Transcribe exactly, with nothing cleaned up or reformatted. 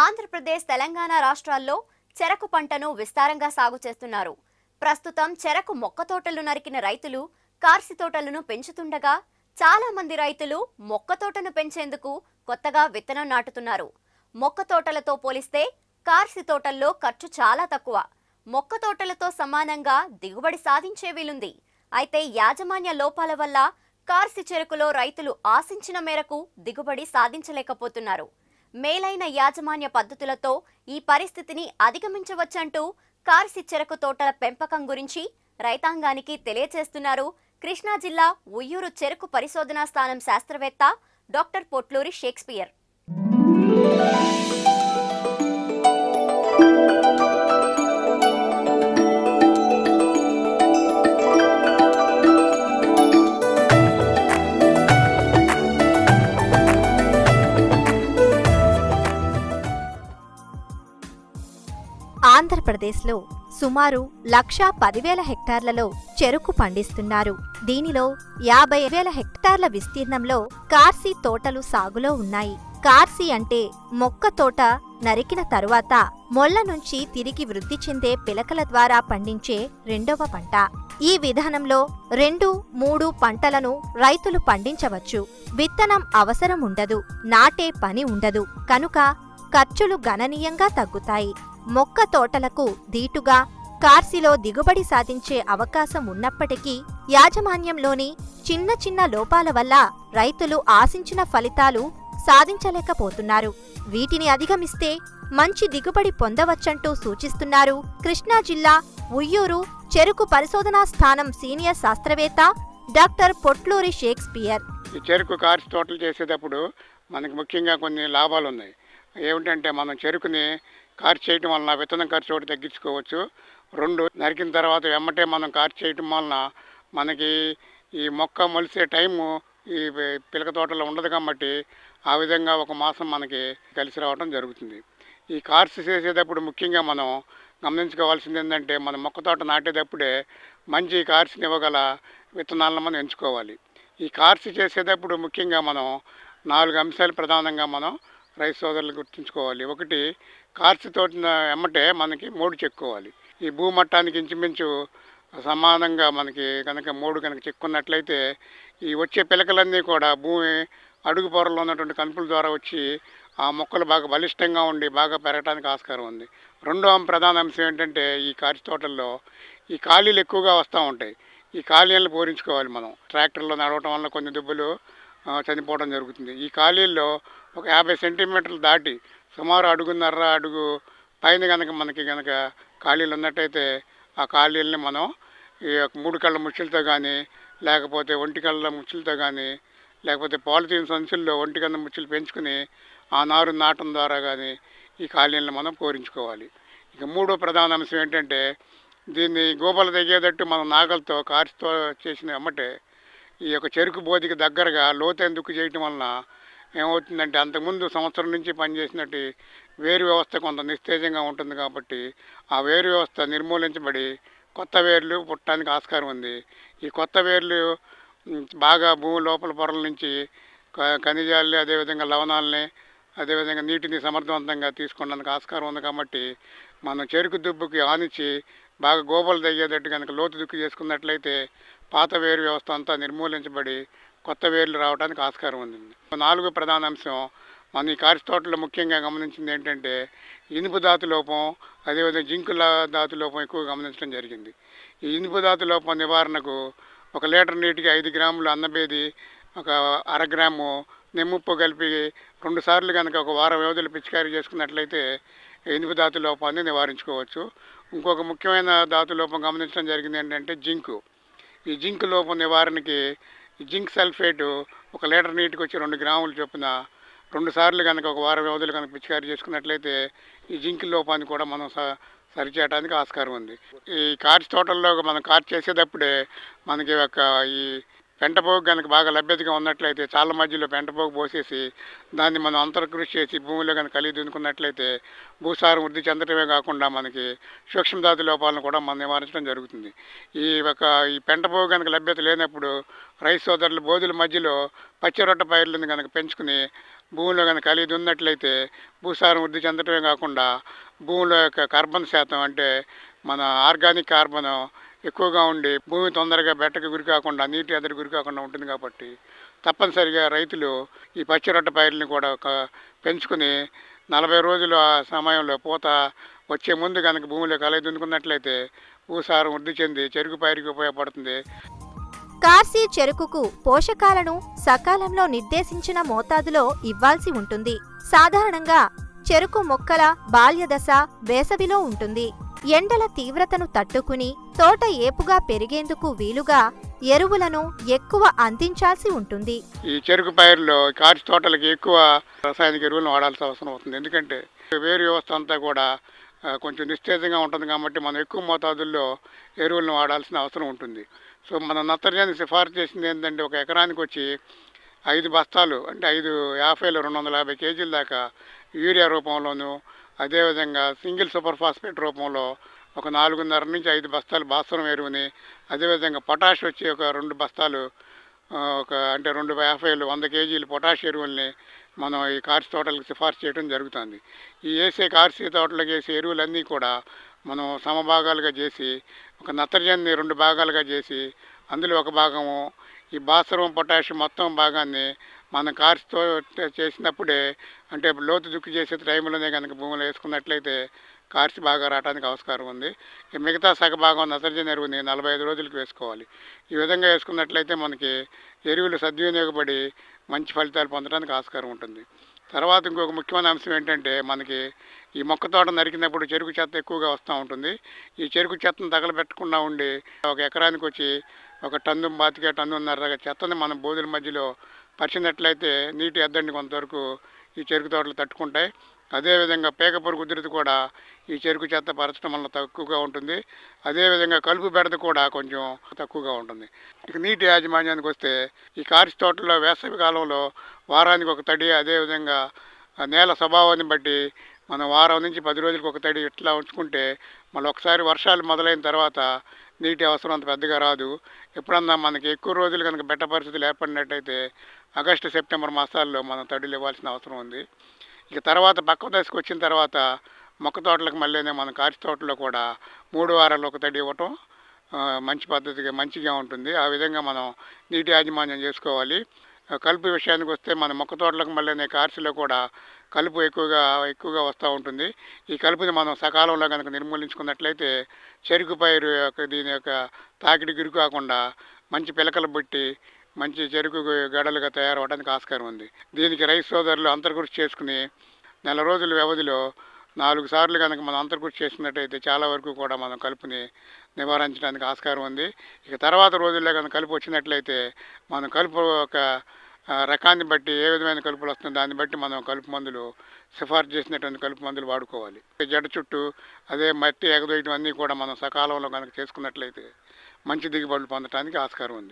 ఆంధ్రప్రదేశ్, తెలంగాణ రాష్ట్రాల్లో చెరకు పంటను విస్తారంగా సాగు చేస్తున్నారు. ప్రస్తుతం చెరకు మొక్క తోటలు నరికిన రైతులు కార్సి తోటలను పెంచుతుండగా చాలా మంది రైతులు మొక్క తోటను పెంచేందుకు కొత్తగా విత్తనం నాటుతున్నారు. మొక్క తోటలతో పోలిస్తే కార్సి తోటల్లో ఖర్చు చాలా తక్కువ. మొక్క తోటలతో సమానంగా దిగుబడి సాధించే వీలుంది. అయితే యాజమాన్య లోపాల వల్ల కార్సి చెరుకులో రైతులు ఆశించిన మేరకు దిగుబడి సాధించలేకపోతున్నారు. మేలైన యాజమాన్య పద్ధతులతో ఈ పరిస్థితిని అధిగమించవచ్చంటూ కార్సి చెరకు తోటల పెంపకం గురించి రైతాంగానికి తెలియజేస్తున్నారు కృష్ణా జిల్లా ఉయ్యూరు చెరకు పరిశోధనా స్థానం శాస్త్రవేత్త డాక్టర్ పొట్లూరి షేక్స్పియర్. ఆంధ్రప్రదేశ్లో సుమారు లక్షా పదివేల హెక్టార్లలో చెరుకు పండిస్తున్నారు. దీనిలో యాభై వేల హెక్టార్ల విస్తీర్ణంలో కార్సి తోటలు సాగులో ఉన్నాయి. కార్సి అంటే మొక్క తోట నరికిన తరువాత మొల్ల నుంచి తిరిగి వృద్ధి చెందే పిలకల ద్వారా పండించే రెండవ పంట. ఈ విధానంలో రెండు మూడు పంటలను రైతులు పండించవచ్చు. విత్తనం అవసరం ఉండదు, నాటే పని ఉండదు, కనుక ఖర్చులు గణనీయంగా తగ్గుతాయి. మొక్క తోటలకు దీటుగా కార్సిలో దిగుబడి సాధించే అవకాశం ఉన్నప్పటికీ యాజమాన్యంలోని చిన్న చిన్న లోపాల వల్ల రైతులు ఆశించిన ఫలితాలు సాధించలేకపోతున్నారు. వీటిని అధిగమిస్తే మంచి దిగుబడి పొందవచ్చంటూ సూచిస్తున్నారు కృష్ణా జిల్లా ఉయ్యూరు చెరుకు పరిశోధనా స్థానం సీనియర్ శాస్త్రవేత్త డాక్టర్ పొట్లూరి షేక్స్పియర్. ఈ చెరుకు కార్సి తోటలు చేసేటప్పుడు మనకు ముఖ్యంగా కొన్ని లాభాలు ఉన్నాయి. ఏమిటంటే మనం చెరుకుని కార్చి చేయటం వలన విత్తనం ఖర్చు ఒకటి తగ్గించుకోవచ్చు. రెండు, నరికిన తర్వాత వెమ్మటే మనం కార్చి చేయటం వలన మనకి ఈ మొక్క మొలిసే టైము ఈ పిలక తోటలో ఉండదు కాబట్టి ఆ విధంగా ఒక మాసం మనకి కలిసి రావడం జరుగుతుంది. ఈ కార్చి చేసేటప్పుడు ముఖ్యంగా మనం గమనించుకోవాల్సింది ఏంటంటే మన మొక్క తోట నాటేటప్పుడే మంచి కార్చిని ఇవ్వగల విత్తనాలను మనం ఎంచుకోవాలి. ఈ కార్చి చేసేటప్పుడు ముఖ్యంగా మనం నాలుగు అంశాలు ప్రధానంగా మనం రైతు సోదరులు గుర్తుంచుకోవాలి. ఒకటి, కార్చి తోట ఎమ్మటే మనకి మోడు చెక్కుకోవాలి. ఈ భూమట్టానికి ఇంచుమించు సమానంగా మనకి కనుక మోడు కనుక చెక్కున్నట్లయితే ఈ వచ్చే పిలకలన్నీ కూడా భూమి అడుగు పొరలో ఉన్నటువంటి కనుపుల ద్వారా వచ్చి ఆ మొక్కలు బాగా బలిష్టంగా ఉండి బాగా పెరగడానికి ఆస్కారం ఉంది. రెండో ప్రధాన అంశం ఏంటంటే ఈ కార్చి తోటల్లో ఈ ఖాళీలు ఎక్కువగా వస్తూ ఉంటాయి. ఈ ఖాళీలను పూరించుకోవాలి. మనం ట్రాక్టర్లో నడవటం వల్ల కొన్ని దుబ్బులు చనిపోవడం జరుగుతుంది. ఈ ఖాళీల్లో ఒక యాభై సెంటీమీటర్లు దాటి సుమారు అడుగున్నర అడుగు పైన కనుక మనకి కనుక ఖాళీలు ఉన్నట్టయితే ఆ ఖాళీలని మనం ఈ మూడు కళ్ళ ముచ్చులతో కానీ లేకపోతే ఒంటి కళ్ళ ముచ్చులతో కానీ లేకపోతే పాలిథీన్ సంచుల్లో ఒంటి కళ్ళ ముచ్చులు పెంచుకుని ఆ నారు నాటం ద్వారా కానీ ఈ ఖాళీలను మనం పూరించుకోవాలి. ఇక మూడో ప్రధాన అంశం ఏంటంటే దీన్ని గోపాల తగ్గేటట్టు మనం నాగలతో కార్చితో చేసిన అమ్మటే ఈ యొక్క చెరుకు బోధికి దగ్గరగా లోతైన దుక్కు చేయటం వలన ఏమవుతుందంటే అంతకుముందు సంవత్సరం నుంచి పనిచేసినట్టు వేరు వ్యవస్థ కొంత నిస్తేజంగా ఉంటుంది కాబట్టి ఆ వేరు వ్యవస్థ నిర్మూలించబడి కొత్త వేర్లు పుట్టడానికి ఆస్కారం ఉంది. ఈ కొత్త వేర్లు బాగా భూమి లోపల పొరల నుంచి ఖనిజాలని అదేవిధంగా లవణాలని అదేవిధంగా నీటిని సమర్థవంతంగా తీసుకోవడానికి ఆస్కారం ఉంది కాబట్టి మనం చెరుకు దుబ్బుకి ఆనించి బాగా గోబలు తగ్గేటట్టు కనుక లోతు దుక్కు చేసుకున్నట్లయితే పాత వేరు వ్యవస్థ అంతా నిర్మూలించబడి కొత్త వేర్లు రావడానికి ఆస్కారం ఉంది. నాలుగో ప్రధాన అంశం మన ఈ కార్చి తోటలో ముఖ్యంగా గమనించింది ఏంటంటే ఇనుపు ధాతు లోపం అదేవిధంగా జింకుల ధాతు లోపం ఎక్కువ గమనించడం జరిగింది. ఈ ఇనుపు ధాతు లోపం నివారణకు ఒక లీటర్ నీటికి ఐదు గ్రాములు అన్నబేది ఒక అర గ్రాము నిమ్ముప్పు కలిపి రెండు సార్లు కనుక ఒక వారం వ్యవధిలో పిచికారీ చేసుకున్నట్లయితే ఇనుపు ధాతు లోపాన్ని నివారించుకోవచ్చు. ఇంకొక ముఖ్యమైన ధాతు లోపం గమనించడం జరిగింది ఏంటంటే జింకు. ఈ జింకు లోపం నివారణకి జింక్ సల్ఫేటు ఒక లీటర్ నీటికి వచ్చి రెండు గ్రాములు చొప్పున రెండు సార్లు కనుక ఒక వారం వ్యవధిలో కనుక పిచికారీ చేసుకున్నట్లయితే ఈ జింక్ లోపాన్ని కూడా మనం సరిచేయడానికి ఆస్కారం ఉంది. ఈ కార్చి తోటల్లో మనం కార్చి చేసేటప్పుడే మనకి ఒక ఈ పెంటపోగు కనుక బాగా లభ్యతగా ఉన్నట్లయితే చాలా మధ్యలో పెంటపోగు పోసేసి దాన్ని మనం అంతర్కృషి చేసి భూమిలో కనుక కలిగి దున్నుకున్నట్లయితే భూసారం వృద్ధి చెందటమే కాకుండా మనకి సూక్ష్మధాతు లోపాలను కూడా మనం నివారించడం జరుగుతుంది. ఈ ఒక ఈ పెంటపోగు కనుక లభ్యత లేనప్పుడు రైతు సోదరులు బోధుల మధ్యలో పచ్చిరొట్ట పైర్లను కనుక పెంచుకుని భూమిలో కానీ ఖాళీ ఉన్నట్లయితే భూసారం వృద్ధి చెందటమే కాకుండా భూమిలో యొక్క కార్బన్ శాతం అంటే మన ఆర్గానిక్ కార్బన్ ఎక్కువగా ఉండి భూమి తొందరగా బెట్టకు గురి కాకుండా నీటి ఎద్దరికి గురి కాకుండా ఉంటుంది. కాబట్టి తప్పనిసరిగా రైతులు ఈ పచ్చిరొట్ట పైర్లని కూడా పెంచుకుని నలభై రోజుల సమయంలో పూత వచ్చే ముందు కనుక భూమిలో కలయి దున్నుకున్నట్లయితే భూసారం వృద్ధి చెంది చెరుకు పైరుకి ఉపయోగపడుతుంది. కార్సి చెరుకుకు పోషకాలను సకాలంలో నిర్దేశించిన మోతాదులో ఇవ్వాల్సి ఉంటుంది. సాధారణంగా చెరుకు మొక్కల బాల్యదశ వేసవిలో ఉంటుంది. ఎండల తీవ్రతను తట్టుకుని తోట ఏపుగా పెరిగేందుకు వీలుగా ఎరువులను ఎక్కువ అందించాల్సి ఉంటుంది. ఈ చెరుకు పైరులో కార్సి తోటలకు ఎక్కువ రసాయనిక ఎరువులను వాడాల్సిన అవసరం అవుతుంది. ఎందుకంటే వేరు వ్యవస్థ అంతా కూడా కొంచెం నిస్తేజంగా ఉంటుంది కాబట్టి మనం ఎక్కువ మోతాదుల్లో ఎరువులను వాడాల్సిన అవసరం ఉంటుంది. సో మనం నత్రజని సిఫార్సు చేసింది ఏంటంటే ఒక ఎకరానికి వచ్చి ఐదు బస్తాలు అంటే ఐదు యాభైలో రెండు వందల యాభై కేజీల దాకా యూరియా రూపంలోను, అదేవిధంగా సింగిల్ సూపర్ ఫాస్ఫేట్ రూపంలో ఒక నాలుగున్నర నుంచి ఐదు బస్తాలు భాస్వరం ఎరువుని, అదేవిధంగా పొటాష్ వచ్చి ఒక రెండు బస్తాలు ఒక అంటే రెండు యాభైలు వంద కేజీలు పొటాష్ ఎరువుల్ని మనం ఈ కార్సి తోటలకు సిఫార్సు చేయడం జరుగుతుంది. ఈ వేసే కార్సి తోటలకు వేసే ఎరువులన్నీ కూడా మనం సమభాగాలుగా చేసి ఒక నత్రజన్ని రెండు భాగాలుగా చేసి అందులో ఒక భాగము ఈ భాస్వరం పొటాషియం మొత్తం భాగాన్ని మనం కార్సితో చేసినప్పుడే అంటే లోతు దుక్కి చేసే టైంలోనే కనుక భూమిలో వేసుకున్నట్లయితే కార్సి బాగా రావడానికి ఆస్కారం ఉంది. మిగతా సగభాగం నత్రజని ఎరువుని నలభై ఐదు రోజులకు వేసుకోవాలి. ఈ విధంగా వేసుకున్నట్లయితే మనకి ఎరువులు సద్వినియోగపడి మంచి ఫలితాలు పొందడానికి ఆస్కారం ఉంటుంది. తర్వాత ఇంకొక ముఖ్యమైన అంశం ఏంటంటే మనకి ఈ మొక్క తోట నరికినప్పుడు చెరుకు చెత్త ఎక్కువగా వస్తూ ఉంటుంది. ఈ చెరుకు చెత్తను తగలబెట్టకుండా ఉండి ఒక ఎకరానికి వచ్చి ఒక టన్ను బాతికే టన్నున్నర చెత్తని మనం బోధుల మధ్యలో పరిచినట్లయితే నీటి ఎద్దడిని కొంతవరకు ఈ చెరుకు తోటలు తట్టుకుంటాయి. అదేవిధంగా పేక పురుగు ఉధృతి కూడా ఈ చెరుకు చెత్త పరచడం వల్ల తక్కువగా ఉంటుంది. అదేవిధంగా కలుపు బెడద కూడా కొంచెం తక్కువగా ఉంటుంది. ఇక నీటి యాజమాన్యానికి వస్తే ఈ కార్సి తోటలో వేసవి కాలంలో వారానికి ఒక తడి, అదేవిధంగా నేల స్వభావాన్ని బట్టి మనం వారం నుంచి పది రోజులకు ఒక తడి ఇట్లా ఉంచుకుంటే మళ్ళీ ఒకసారి వర్షాలు మొదలైన తర్వాత నీటి అవసరం అంత పెద్దగా రాదు. ఎప్పుడన్నా మనకి ఎక్కువ రోజులు కనుక బెట్ట పరిస్థితులు ఏర్పడినట్టయితే ఆగస్టు సెప్టెంబర్ మాసాల్లో మనం తడులు ఇవ్వాల్సిన అవసరం ఉంది. ఇక తర్వాత పక్క దశకు వచ్చిన తర్వాత మొక్క తోటలకు మళ్ళీనే మన కార్సి తోటలో కూడా మూడు వారాలు ఒక తడి ఇవ్వటం మంచి పద్ధతిగా మంచిగా ఉంటుంది. ఆ విధంగా మనం నీటి యాజమాన్యం చేసుకోవాలి. కలుపు విషయానికి వస్తే మన మొక్క తోటలకు మళ్ళీనే కార్సిలో కూడా కలుపు ఎక్కువగా ఎక్కువగా వస్తూ ఉంటుంది. ఈ కలుపుని మనం సకాలంలో కనుక నిర్మూలించుకున్నట్లయితే చెరుకు పైరు యొక్క దీని యొక్క తాకిడి గురి కాకుండా మంచి పిలకలు బట్టి మంచి చెరుకు గడలుగా తయారవడానికి ఆస్కారం ఉంది. దీనికి రైతు సోదరులు అంతర్కృషి చేసుకుని నెల రోజుల వ్యవధిలో నాలుగు సార్లు కనుక మనం అంతర్కృషి చేసినట్టయితే చాలా వరకు కూడా మనం కలుపుని నివారించడానికి ఆస్కారం ఉంది. ఇక తర్వాత రోజుల్లో కనుక కలుపు వచ్చినట్లయితే మనం కలుపు ఒక రకాన్ని బట్టి ఏ విధమైన కలుపులు వస్తుందో దాన్ని బట్టి మనం కలుపు మందులు సిఫార్సు చేసినటువంటి కలుపు మందులు వాడుకోవాలి. జడ చుట్టూ అదే మట్టి ఎగదొయ్యడం అన్నీ కూడా మనం సకాలంలో కనుక చేసుకున్నట్లయితే మంచి దిగుబడులు పొందడానికి ఆస్కారం ఉంది.